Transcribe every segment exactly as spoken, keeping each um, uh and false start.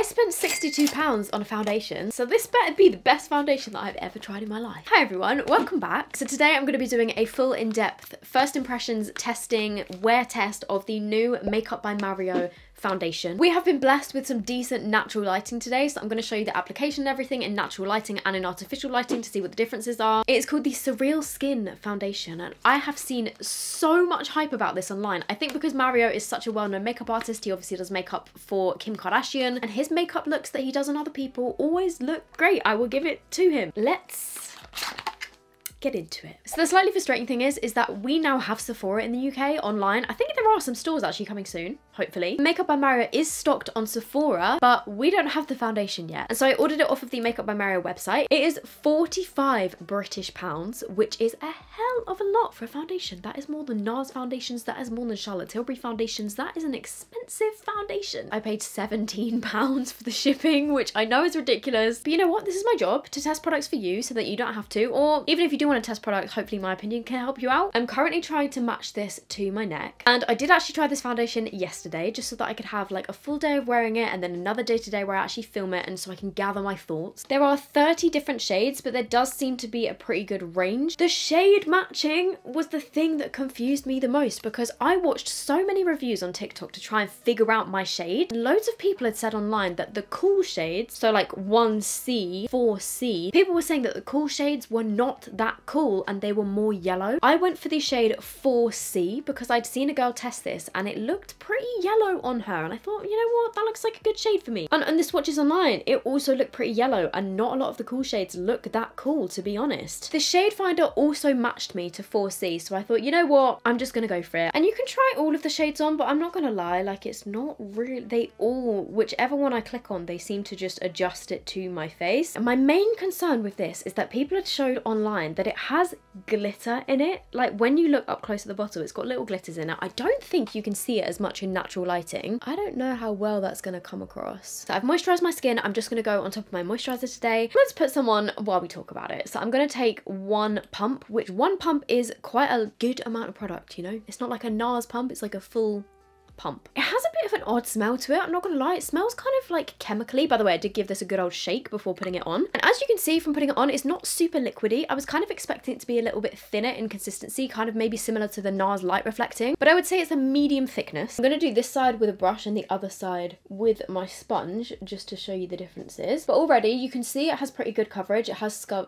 I spent sixty-two pounds on a foundation, so this better be the best foundation that I've ever tried in my life. Hi everyone, welcome back. So today I'm going to be doing a full in-depth first impressions testing, wear test of the new Makeup by Mario foundation. We have been blessed with some decent natural lighting today, so I'm going to show you the application and everything in natural lighting and in artificial lighting to see what the differences are. It's called the Surreal Skin Foundation, and I have seen so much hype about this online. I think because Mario is such a well-known makeup artist, he obviously does makeup for Kim Kardashian, and his makeup looks that he does on other people always look great. I will give it to him. Let's get into it. So the slightly frustrating thing is, is that we now have Sephora in the U K online. I think there are some stores actually coming soon, hopefully. Makeup by Mario is stocked on Sephora, but we don't have the foundation yet. And so I ordered it off of the Makeup by Mario website. It is forty-five British pounds, which is a hell of a lot for a foundation. That is more than NARS foundations. That is more than Charlotte Tilbury foundations. That is an expensive foundation. I paid seventeen pounds for the shipping, which I know is ridiculous. But you know what? This is my job, to test products for you so that you don't have to, or even if you do want to test products, hopefully my opinion can help you out. I'm currently trying to match this to my neck, and I did actually try this foundation yesterday just so that I could have like a full day of wearing it and then another day today where I actually film it and so I can gather my thoughts. There are thirty different shades, but there does seem to be a pretty good range. The shade matching was the thing that confused me the most, because I watched so many reviews on TikTok to try and figure out my shade. Loads of people had said online that the cool shades, so like one C, four C, people were saying that the cool shades were not that cool and they were more yellow. I went for the shade four C because I'd seen a girl test this and it looked pretty yellow on her, and I thought, you know what, that looks like a good shade for me. And, and the swatches online, it also looked pretty yellow, and not a lot of the cool shades look that cool, to be honest. The shade finder also matched me to four C, so I thought, you know what, I'm just gonna go for it. And you can try all of the shades on, but I'm not gonna lie, like it's not really, they all, whichever one I click on, they seem to just adjust it to my face. And my main concern with this is that people had showed online that it has glitter in it. Like when you look up close at the bottle, it's got little glitters in it. I don't think you can see it as much in natural lighting. I don't know how well that's gonna come across. So I've moisturized my skin. I'm just gonna go on top of my moisturizer today. Let's put some on while we talk about it. So I'm gonna take one pump, which one pump is quite a good amount of product, you know? It's not like a NARS pump, it's like a full pump. It has a bit of an odd smell to it, I'm not gonna lie. It smells kind of like chemically. By the way, I did give this a good old shake before putting it on. And as you can see from putting it on, it's not super liquidy. I was kind of expecting it to be a little bit thinner in consistency, kind of maybe similar to the NARS light reflecting, but I would say it's a medium thickness. I'm gonna do this side with a brush and the other side with my sponge just to show you the differences. But already you can see it has pretty good coverage. It has scar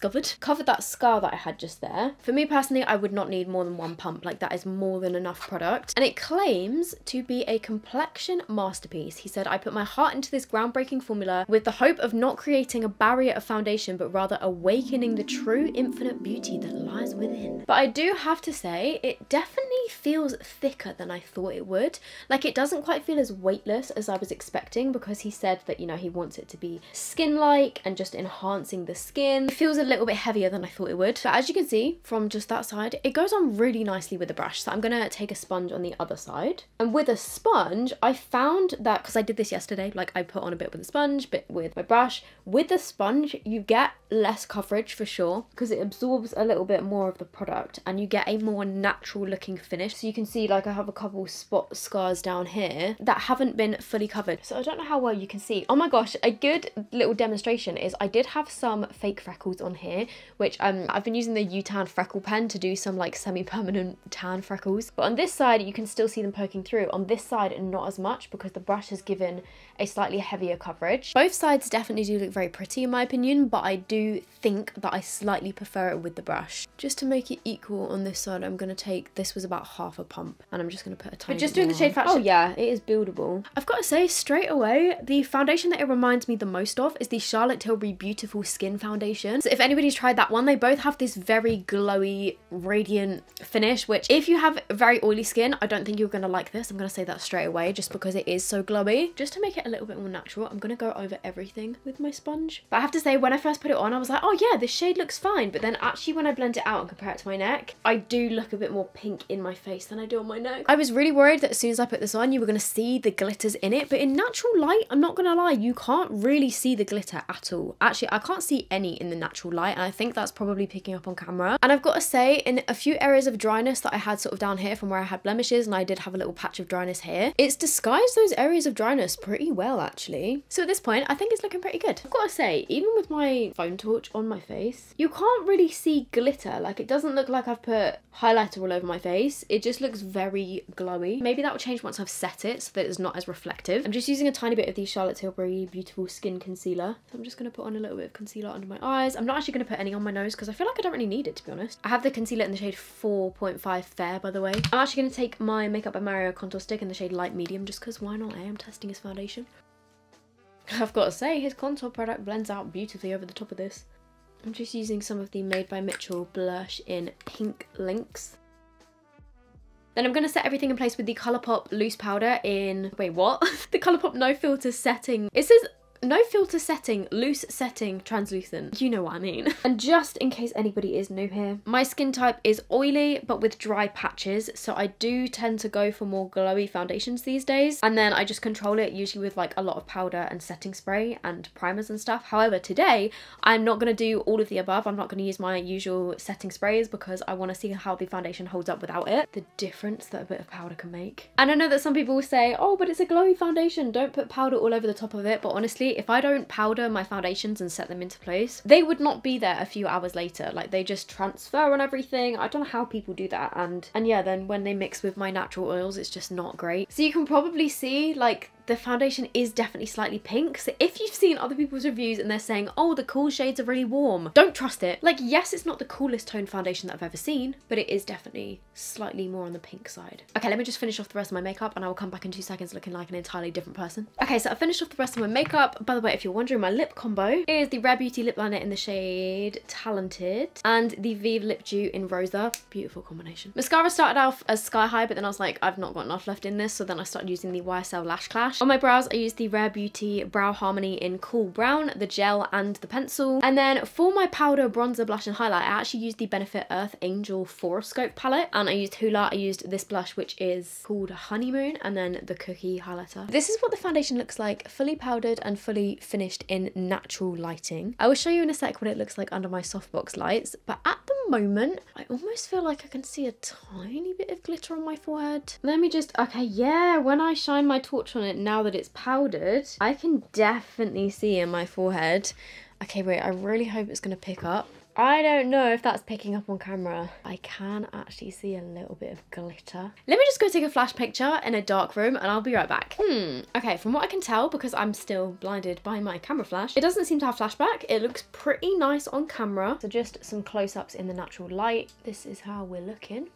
covered, covered that scar that I had just there. For me personally, I would not need more than one pump. Like that is more than enough product. And it claims to be a complexion masterpiece. He said, I put my heart into this groundbreaking formula with the hope of not creating a barrier of foundation, but rather awakening the true infinite beauty that lies within. But I do have to say, it definitely feels thicker than I thought it would. Like it doesn't quite feel as weightless as I was expecting, because he said that, you know, he wants it to be skin-like and just enhancing the skin. It feels a little bit heavier than I thought it would. But as you can see from just that side, it goes on really nicely with the brush. So I'm gonna take a sponge on the other side. And with a sponge, I found that, because I did this yesterday, like I put on a bit with a sponge, bit with my brush. With the sponge, you get less coverage for sure, because it absorbs a little bit more of the product and you get a more natural looking finish. So you can see like I have a couple spot scars down here that haven't been fully covered. So I don't know how well you can see. Oh my gosh, a good little demonstration is I did have some fake freckles on here, which um, I've been using the U-Tan freckle pen to do some like semi-permanent tan freckles. But on this side, you can still see them poking through. On this side, not as much, because the brush has given a slightly heavier coverage. Both sides definitely do look very pretty in my opinion, but I do think that I slightly prefer it with the brush. Just to make it equal on this side, I'm going to take, this was about half a pump, and I'm just going to put a tiny bit. But just doing the shade fraction. Oh yeah, it is buildable. I've got to say, straight away, the foundation that it reminds me the most of is the Charlotte Tilbury Beautiful Skin Foundation. So if anybody's tried that one, they both have this very glowy, radiant finish, which if you have very oily skin, I don't think you're going to like this. I'm going to say that straight away just because it is so glowy. Just to make it a little bit more natural, I'm going to go over everything with my sponge. But I have to say, when I first put it on, I was like, oh yeah, this shade looks fine. But then actually when I blend it out and compare it to my neck, I do look a bit more pink in my face than I do on my neck. I was really worried that as soon as I put this on, you were going to see the glitters in it. But in natural light, I'm not going to lie, you can't really see the glitter at all. Actually, I can't see any in the natural light. And I think that's probably picking up on camera. And I've got to say, in a few areas of dryness that I had sort of down here from where I had blemishes, and I did have a little patch of dryness here, it's disguised those areas of dryness pretty well actually. So at this point I think it's looking pretty good. I've got to say, even with my foam torch on my face, you can't really see glitter. Like, it doesn't look like I've put highlighter all over my face. It just looks very glowy. Maybe that will change once I've set it so that it's not as reflective. I'm just using a tiny bit of the Charlotte Tilbury Beautiful Skin Concealer. So I'm just going to put on a little bit of concealer under my eyes. I'm not actually going to put any on my nose because I feel like I don't really need it, to be honest. I have the concealer in the shade four point five Fair, by the way. I'm actually going to take my Makeup by Mario contour stick in the shade Light Medium just because why not, eh? I'm testing his foundation. I've got to say, his contour product blends out beautifully over the top of this. I'm just using some of the Made by Mitchell blush in Pink Lynx. Then I'm going to set everything in place with the Colourpop loose powder in... Wait, what? The Colourpop No Filter Setting. It says... No filter setting, loose setting, translucent. You know what I mean. And just in case anybody is new here, my skin type is oily but with dry patches, so I do tend to go for more glowy foundations these days, and then I just control it usually with like a lot of powder and setting spray and primers and stuff. However, today I'm not going to do all of the above. I'm not going to use my usual setting sprays because I want to see how the foundation holds up without it. The difference that a bit of powder can make. And I know that some people will say, oh, but it's a glowy foundation, don't put powder all over the top of it, but honestly, if I don't powder my foundations and set them into place, they would not be there a few hours later. Like, they just transfer on everything. I don't know how people do that. And and yeah, then when they mix with my natural oils, it's just not great. So you can probably see, like, the foundation is definitely slightly pink. So if you've seen other people's reviews and they're saying, oh, the cool shades are really warm, don't trust it. Like, yes, it's not the coolest toned foundation that I've ever seen, but it is definitely slightly more on the pink side. Okay, let me just finish off the rest of my makeup and I will come back in two seconds looking like an entirely different person. Okay, so I finished off the rest of my makeup. By the way, if you're wondering, my lip combo is the Rare Beauty lip liner in the shade Talented and the Vieve Lip Dew in Rosa. Beautiful combination. Mascara started off as Sky High, but then I was like, I've not got enough left in this. So then I started using the Y S L Lash Clash. On my brows, I used the Rare Beauty Brow Harmony in Cool Brown, the gel and the pencil. And then for my powder, bronzer, blush and highlight, I actually used the Benefit Earth Angel Foroscope palette. And I used Hoola. I used this blush, which is called Honeymoon, and then the Cookie highlighter. This is what the foundation looks like, fully powdered and fully finished in natural lighting. I will show you in a sec what it looks like under my softbox lights. But at the moment, I almost feel like I can see a tiny bit of glitter on my forehead. Let me just... Okay, yeah, when I shine my torch on it, now that it's powdered, I can definitely see in my forehead. Okay, wait, I really hope it's gonna pick up. I don't know if that's picking up on camera. I can actually see a little bit of glitter. Let me just go take a flash picture in a dark room and I'll be right back. Hmm, okay, from what I can tell, because I'm still blinded by my camera flash, it doesn't seem to have flashback. It looks pretty nice on camera. So just some close-ups in the natural light. This is how we're looking.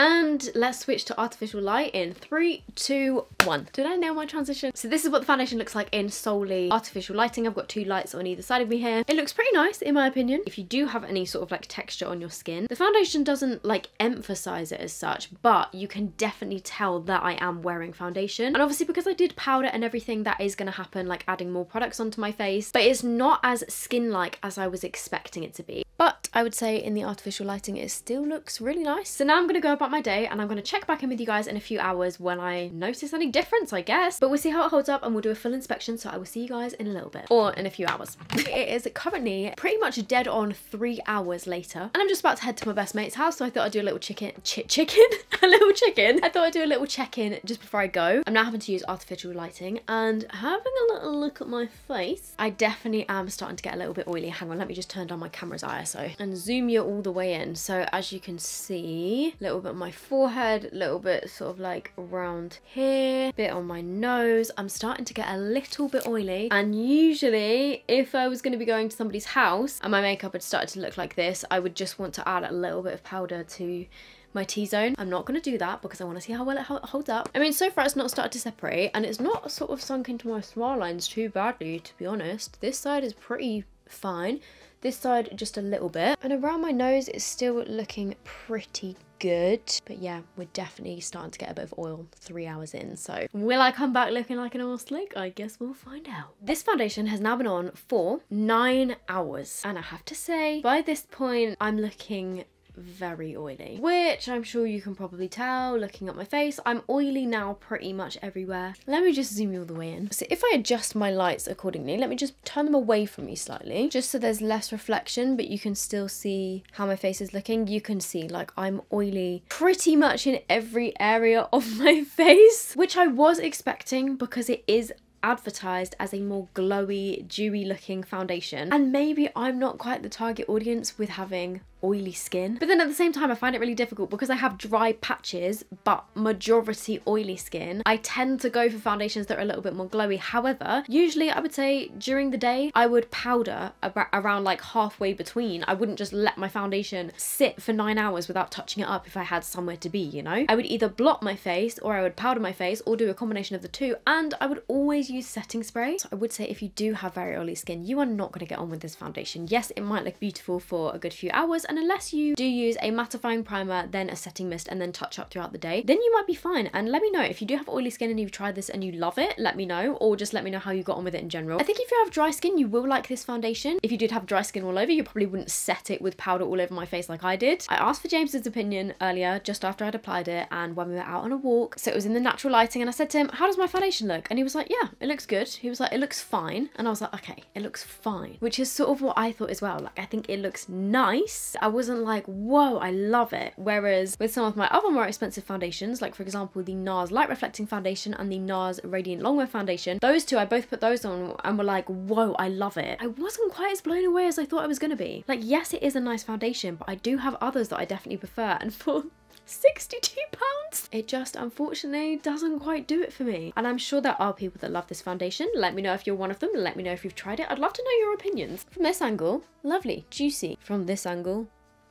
And let's switch to artificial light in three, two, one. Did I nail my transition? So this is what the foundation looks like in solely artificial lighting. I've got two lights on either side of me here. It looks pretty nice, in my opinion. If you do have any sort of like texture on your skin, the foundation doesn't like emphasize it as such, but you can definitely tell that I am wearing foundation. And obviously because I did powder and everything, that is gonna happen, like adding more products onto my face, but it's not as skin-like as I was expecting it to be. But I would say in the artificial lighting, it still looks really nice. So now I'm gonna go about my day and I'm gonna check back in with you guys in a few hours when I notice any difference, I guess. But we'll see how it holds up and we'll do a full inspection. So I will see you guys in a little bit, or in a few hours. It is currently pretty much dead on three hours later. And I'm just about to head to my best mate's house. So I thought I'd do a little chicken, chi chicken, a little chicken. I thought I'd do a little check-in just before I go. I'm now having to use artificial lighting and having a little look at my face. I definitely am starting to get a little bit oily. Hang on, let me just turn down my camera's eye. So, and zoom you all the way in. So as you can see, a little bit on my forehead, a little bit sort of like around here, a bit on my nose. I'm starting to get a little bit oily, and usually if I was going to be going to somebody's house and my makeup had started to look like this, I would just want to add a little bit of powder to my T-zone. I'm not going to do that because I want to see how well it holds up. I mean, so far it's not started to separate and it's not sort of sunk into my smile lines too badly, to be honest. This side is pretty fine. This side just a little bit, and around my nose it's still looking pretty good. But yeah, we're definitely starting to get a bit of oil three hours in. So will I come back looking like an oil slick? I guess we'll find out. This foundation has now been on for nine hours and I have to say by this point I'm looking very oily, which I'm sure you can probably tell looking at my face. I'm oily now pretty much everywhere. Let me just zoom you all the way in. So if I adjust my lights accordingly, let me just turn them away from me slightly, just so there's less reflection, but you can still see how my face is looking. You can see like I'm oily pretty much in every area of my face, which I was expecting because it is advertised as a more glowy, dewy looking foundation, and maybe I'm not quite the target audience with having oily skin. But then at the same time I find it really difficult because I have dry patches but majority oily skin. I tend to go for foundations that are a little bit more glowy. However, usually I would say during the day I would powder around like halfway between. I wouldn't just let my foundation sit for nine hours without touching it up if I had somewhere to be, you know? I would either blot my face or I would powder my face or do a combination of the two, and I would always use setting spray. So I would say if you do have very oily skin, you are not going to get on with this foundation. Yes, it might look beautiful for a good few hours, and unless you do use a mattifying primer, then a setting mist, and then touch up throughout the day, then you might be fine. And let me know if you do have oily skin and you've tried this and you love it. Let me know, or just let me know how you got on with it in general. I think if you have dry skin, you will like this foundation. If you did have dry skin all over, you probably wouldn't set it with powder all over my face like I did. I asked for James's opinion earlier, just after I'd applied it, and when we were out on a walk, so it was in the natural lighting, and I said to him, how does my foundation look? And he was like, yeah, it looks good. He was like, it looks fine. And I was like, okay, it looks fine, which is sort of what I thought as well. Like, I think it looks nice. I wasn't like, whoa, I love it. Whereas with some of my other more expensive foundations, like for example the NARS Light Reflecting Foundation and the NARS Radiant Longwear Foundation, those two, I both put those on and were like, whoa, I love it. I wasn't quite as blown away as I thought I was gonna be. Like, yes, it is a nice foundation, but I do have others that I definitely prefer, and for sixty-two pounds. It just unfortunately doesn't quite do it for me. And I'm sure there are people that love this foundation. Let me know if you're one of them. Let me know if you've tried it. I'd love to know your opinions. From this angle, lovely, juicy. From this angle,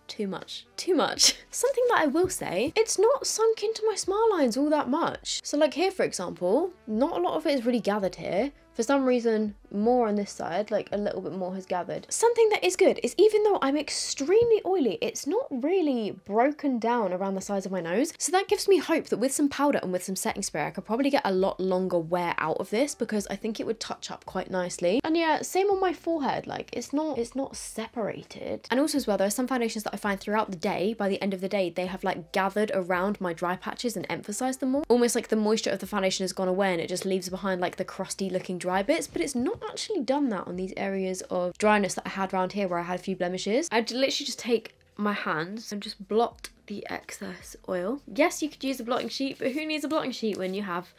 too much, too much. Something that I will say, it's not sunk into my smile lines all that much. So like here, for example, not a lot of it is really gathered here. For some reason, more on this side, like a little bit more has gathered. Something that is good is even though I'm extremely oily, it's not really broken down around the sides of my nose. So that gives me hope that with some powder and with some setting spray, I could probably get a lot longer wear out of this because I think it would touch up quite nicely. And yeah, same on my forehead, like it's not, it's not separated. And also as well, there are some foundations that I find throughout the day, by the end of the day, they have like gathered around my dry patches and emphasized them more. Almost like the moisture of the foundation has gone away and it just leaves behind like the crusty looking dry dry bits, but it's not actually done that on these areas of dryness that I had around here where I had a few blemishes. I'd literally just take my hands and just blot the excess oil. Yes, you could use a blotting sheet, but who needs a blotting sheet when you have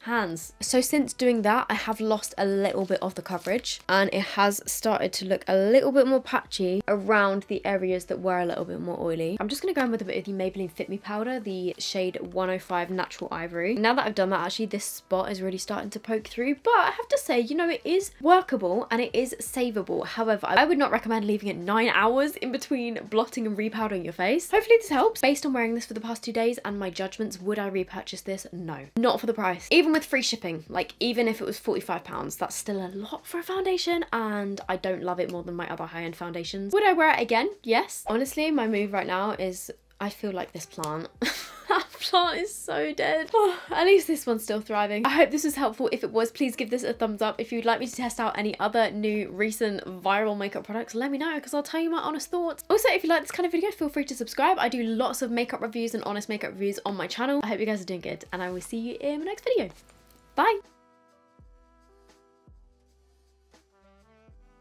hands? So since doing that, I have lost a little bit of the coverage and it has started to look a little bit more patchy around the areas that were a little bit more oily. I'm just going to go in with a bit of the Maybelline Fit Me powder, the shade one oh five Natural Ivory. Now that I've done that, actually this spot is really starting to poke through, but I have to say, you know, it is workable and it is savable. However, I would not recommend leaving it nine hours in between blotting and repowdering your face. Hopefully this helps. Based on wearing this for the past two days and my judgments, would I repurchase this? No, not for the price. Even with free shipping, like even if it was forty-five pounds, that's still a lot for a foundation and I don't love it more than my other high-end foundations. Would I wear it again? Yes. Honestly, my move right now is I feel like this plant. That plant is so dead. Oh, at least this one's still thriving. I hope this was helpful. If it was, please give this a thumbs up. If you'd like me to test out any other new recent viral makeup products, let me know because I'll tell you my honest thoughts. Also, if you like this kind of video, feel free to subscribe. I do lots of makeup reviews and honest makeup reviews on my channel. I hope you guys are doing good and I will see you in my next video. Bye.